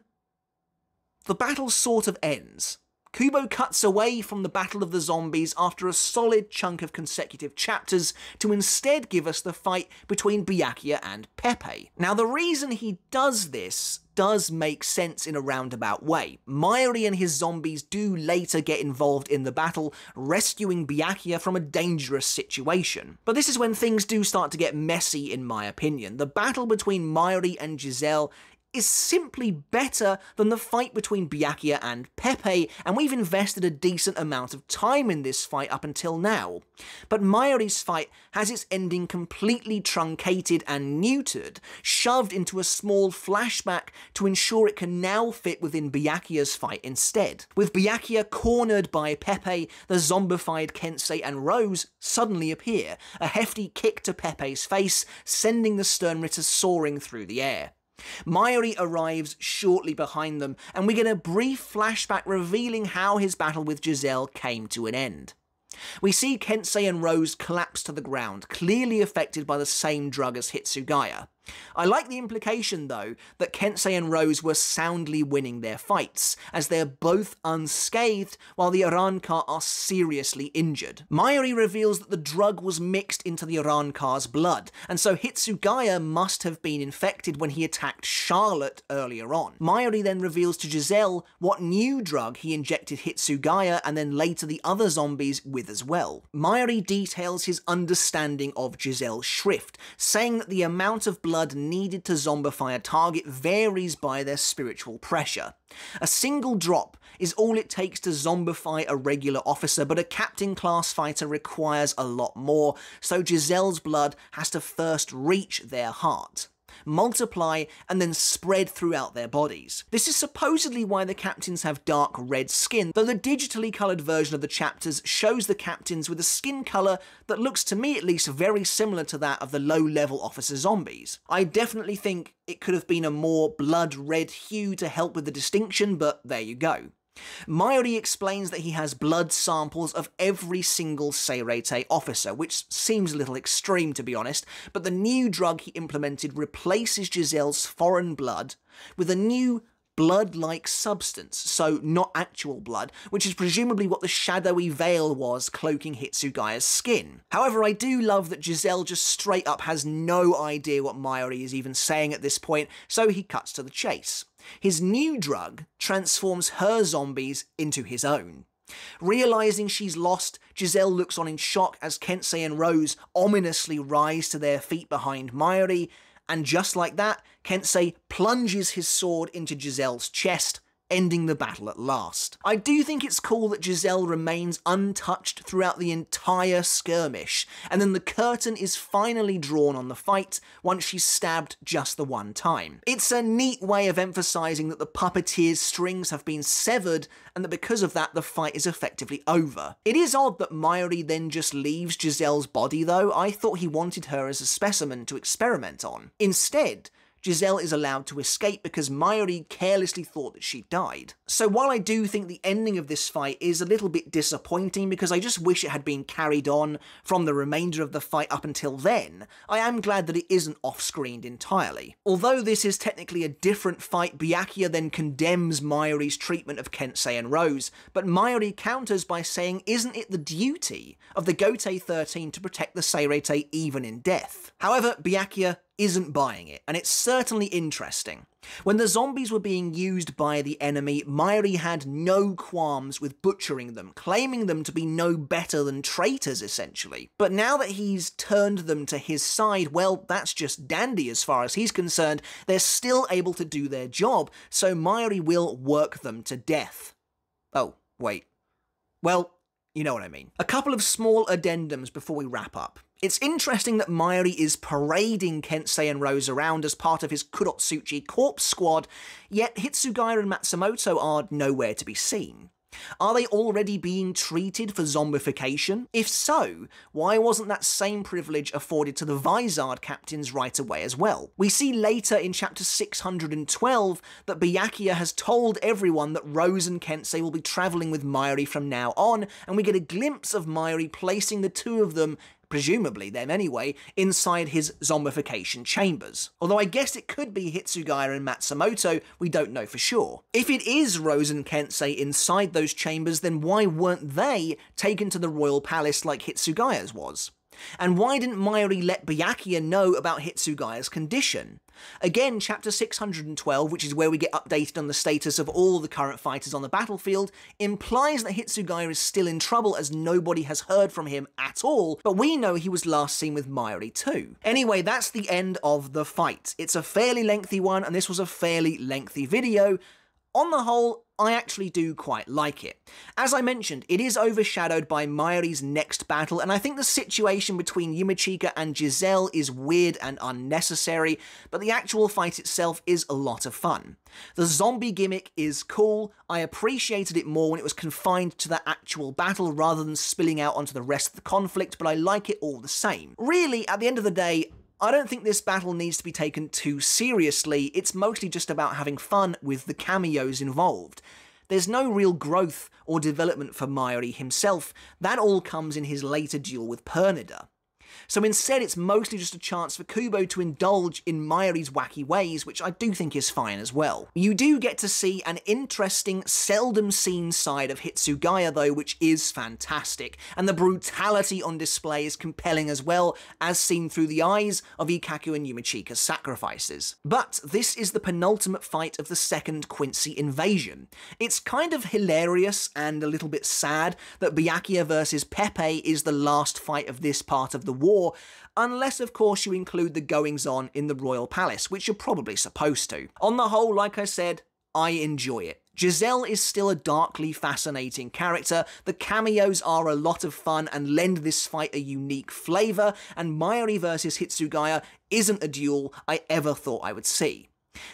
the battle sort of ends. Kubo cuts away from the Battle of the Zombies after a solid chunk of consecutive chapters to instead give us the fight between Byakuya and Pepe. Now, the reason he does this does make sense in a roundabout way. Mayuri and his zombies do later get involved in the battle, rescuing Byakuya from a dangerous situation. But this is when things do start to get messy, in my opinion. The battle between Mayuri and Giselle is simply better than the fight between Byakuya and Pepe, and we've invested a decent amount of time in this fight up until now. But Mayuri's fight has its ending completely truncated and neutered, shoved into a small flashback to ensure it can now fit within Byakuya's fight instead. With Byakuya cornered by Pepe, the zombified Kensei and Rose suddenly appear, a hefty kick to Pepe's face, sending the Stern Ritter soaring through the air. Mayuri arrives shortly behind them, and we get a brief flashback revealing how his battle with Giselle came to an end. We see Kensei and Rose collapse to the ground, clearly affected by the same drug as Hitsugaya. I like the implication, though, that Kensei and Rose were soundly winning their fights, as they're both unscathed while the Arrancar are seriously injured. Mayuri reveals that the drug was mixed into the Arrancar's blood, and so Hitsugaya must have been infected when he attacked Charlotte earlier on. Mayuri then reveals to Giselle what new drug he injected Hitsugaya and then later the other zombies with as well. Mayuri details his understanding of Giselle's Shrift, saying that the amount of blood needed to zombify a target varies by their spiritual pressure. A single drop is all it takes to zombify a regular officer, but a captain-class fighter requires a lot more, so Giselle's blood has to first reach their heart, multiply, and then spread throughout their bodies. This is supposedly why the captains have dark red skin, though the digitally coloured version of the chapters shows the captains with a skin colour that looks, to me at least, very similar to that of the low-level officer zombies. I definitely think it could have been a more blood-red hue to help with the distinction, but there you go. Mayuri explains that he has blood samples of every single Seireitei officer, which seems a little extreme to be honest, but the new drug he implemented replaces Giselle's foreign blood with a new blood-like substance, so not actual blood, which is presumably what the shadowy veil was cloaking Hitsugaya's skin. However, I do love that Giselle just straight up has no idea what Mayuri is even saying at this point, so he cuts to the chase. His new drug transforms her zombies into his own. Realising she's lost, Giselle looks on in shock as Kensei and Rose ominously rise to their feet behind Mayuri, and just like that, Kensei plunges his sword into Giselle's chest, ending the battle at last. I do think it's cool that Giselle remains untouched throughout the entire skirmish, and then the curtain is finally drawn on the fight once she's stabbed just the one time. It's a neat way of emphasising that the puppeteer's strings have been severed, and that because of that the fight is effectively over. It is odd that Mayuri then just leaves Giselle's body though. I thought he wanted her as a specimen to experiment on. Instead, Giselle is allowed to escape because Mayuri carelessly thought that she died. So while I do think the ending of this fight is a little bit disappointing because I just wish it had been carried on from the remainder of the fight up until then, I am glad that it isn't off-screened entirely. Although this is technically a different fight, Byakuya then condemns Mayuri's treatment of Kensei and Rose, but Mayuri counters by saying, isn't it the duty of the Gotei 13 to protect the Seireitei even in death? However, Byakuya isn't buying it, and it's certainly interesting. When the zombies were being used by the enemy, Mayuri had no qualms with butchering them, claiming them to be no better than traitors, essentially. But now that he's turned them to his side, well, that's just dandy as far as he's concerned. They're still able to do their job, so Mayuri will work them to death. Oh, wait. Well, you know what I mean. A couple of small addendums before we wrap up. It's interesting that Mayuri is parading Kensei and Rose around as part of his Kurotsuchi corpse squad, yet Hitsugaya and Matsumoto are nowhere to be seen. Are they already being treated for zombification? If so, why wasn't that same privilege afforded to the Vizard captains right away as well? We see later in chapter 612 that Byakuya has told everyone that Rose and Kensei will be travelling with Mayuri from now on, and we get a glimpse of Mayuri placing the two of them presumably them anyway, inside his zombification chambers. Although I guess it could be Hitsugaya and Matsumoto, we don't know for sure. If it is Rose and Kensei inside those chambers, then why weren't they taken to the royal palace like Hitsugaya's was? And why didn't Mayuri let Byakuya know about Hitsugaya's condition? Again, chapter 612, which is where we get updated on the status of all the current fighters on the battlefield, implies that Hitsugaya is still in trouble as nobody has heard from him at all, but we know he was last seen with Mayuri too. Anyway, that's the end of the fight. It's a fairly lengthy one, and this was a fairly lengthy video. On the whole, I actually do quite like it. As I mentioned, it is overshadowed by Mayuri's next battle, and I think the situation between Yumichika and Giselle is weird and unnecessary, but the actual fight itself is a lot of fun. The zombie gimmick is cool. I appreciated it more when it was confined to the actual battle rather than spilling out onto the rest of the conflict, but I like it all the same. Really, at the end of the day, I don't think this battle needs to be taken too seriously. It's mostly just about having fun with the cameos involved. There's no real growth or development for Mayuri himself. That all comes in his later duel with Pernida. So instead, it's mostly just a chance for Kubo to indulge in Mayuri's wacky ways, which I do think is fine as well. You do get to see an interesting, seldom seen side of Hitsugaya though, which is fantastic, and the brutality on display is compelling as well, as seen through the eyes of Ikaku and Yumichika's sacrifices. But this is the penultimate fight of the second Quincy invasion. It's kind of hilarious and a little bit sad that Byakuya versus Pepe is the last fight of this part of the war, unless of course you include the goings-on in the royal palace, which you're probably supposed to. On the whole, like I said, I enjoy it. Giselle is still a darkly fascinating character, the cameos are a lot of fun and lend this fight a unique flavour, and Mayuri versus Hitsugaya isn't a duel I ever thought I would see.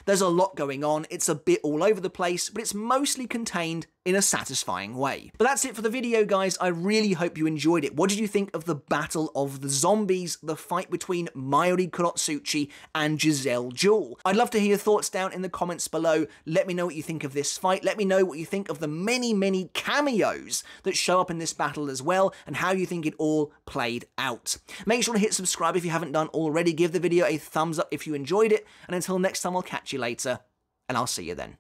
There's a lot going on, it's a bit all over the place, but it's mostly contained in a satisfying way. But that's it for the video, guys. I really hope you enjoyed it. What did you think of the Battle of the Zombies, the fight between Mayuri Kurotsuchi and Giselle Jewel? I'd love to hear your thoughts down in the comments below. Let me know what you think of this fight. Let me know what you think of the many, many cameos that show up in this battle as well, and how you think it all played out. Make sure to hit subscribe if you haven't done already. Give the video a thumbs up if you enjoyed it, and until next time, I'll catch you later, and I'll see you then.